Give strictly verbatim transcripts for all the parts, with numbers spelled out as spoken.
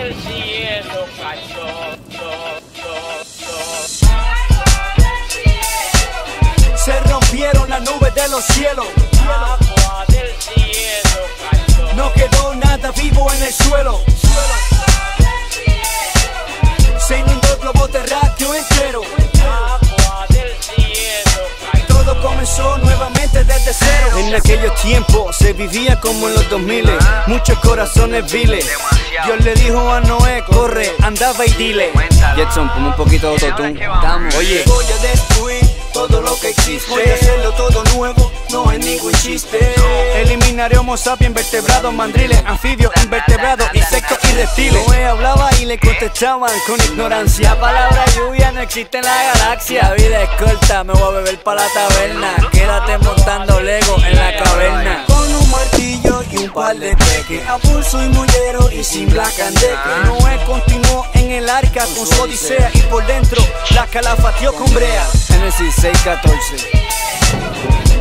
el cielo cayó. Se rompieron las nubes de los cielos. Agua del cielo cayó. No quedó nada vivo en el suelo. Se inundó el globo terráqueo entero. Agua del cielo cayó. Todo comenzó nuevamente desde cero. En aquellos tiempos se vivía como en los dos mil. Muchos corazones viles. Dios le dijo a Noé, corre, andaba y dile. Jetson, como un poquito de autotune. Oye, voy a destruir todo lo que existe. Voy a hacerlo todo nuevo, no es ningún chiste. Eliminaré homo sapiens, vertebrados, mandriles, anfibios, invertebrados, insectos y reptiles. Noé hablaba y le contestaban con ignorancia. Palabra lluvia no existe en la galaxia. Vida es corta, me voy a beber para la taberna. Quédate montando Lego en la caverna. Con un martillo y un par de teques, a pulso y mullero y sin blacandeque. Noé continuó en el arca con su odisea y por dentro la calafateó con brea. Génesis seis catorce.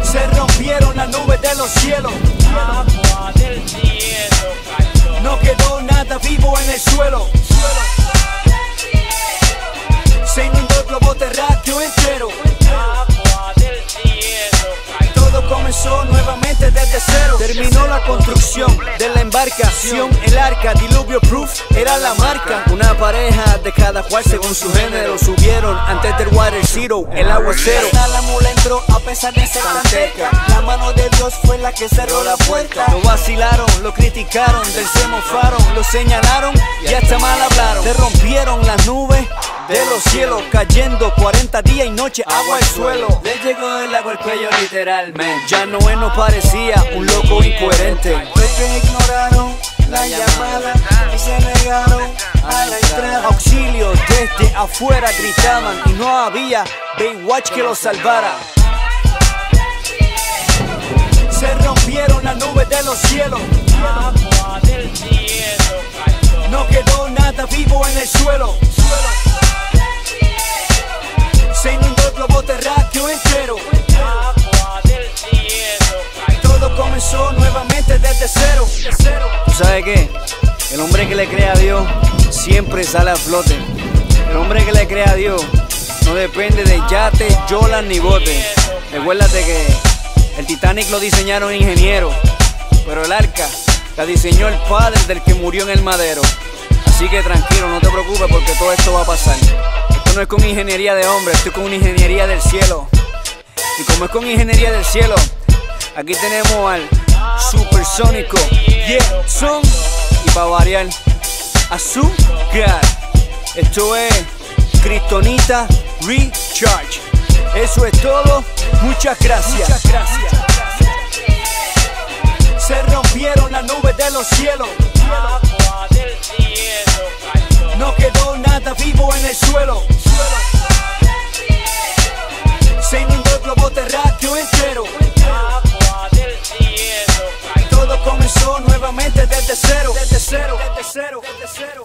Se rompieron las nubes de los cielos. Agua del cielo cayó. No quedó nada vivo en el suelo. Se inundó el globo terráqueo entero. Agua del cielo cayó. Todo comenzó nuevamente desde cero. Terminó la construcción de la embarcación. El arca diluvio proof era la marca. Una pareja de cada cual según su género subieron antes del water zero, el aguacero. La mula entró a pesar de ser tan cerca. La mano de Dios fue la que cerró la puerta. Lo vacilaron, lo criticaron, del se mofaron, lo señalaron y hasta mal hablaron. Se rompieron las nubes de los cielos, cayendo cuarenta días y noche agua al suelo. Le llegó el agua al cuello literalmente. Ya Noé no parecía un loco incoherente. Los que ignoraron la llamada y se negaron a la entrada. Auxilio desde afuera gritaban y no había Baywatch que los salvara. Se rompieron las nubes de los cielos. Agua del cielo cayó. No quedó nada vivo en el suelo. Se inundó el globo terráqueo entero. Agua del cielo cayó. Todo comenzó nuevamente desde cero. ¿Tú sabes qué? El hombre que le cree a Dios siempre sale a flote. El hombre que le cree a Dios no depende de yates, yolas ni botes. Recuérdate que el Titanic lo diseñaron ingenieros, pero el arca la diseñó el padre del que murió en el madero. Así que tranquilo, no te preocupes porque todo esto va a pasar. No es con ingeniería de hombre, estoy con una ingeniería del cielo. Y como es con ingeniería del cielo, aquí tenemos al supersónico Jetson. Y para variar, azúcar. Esto es Cristonita Recharge. Eso es todo, muchas gracias. Muchas gracias. Se rompieron las nubes de los cielos. Agua del cielo cayó. No quedó nada vivo en el suelo. Se inundó el globo terráqueo entero. Agua del cielo cayó. Todo comenzó nuevamente desde cero. Desde cero, desde cero, desde cero.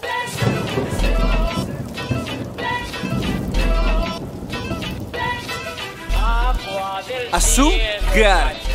Agua del cielo. Azúcar.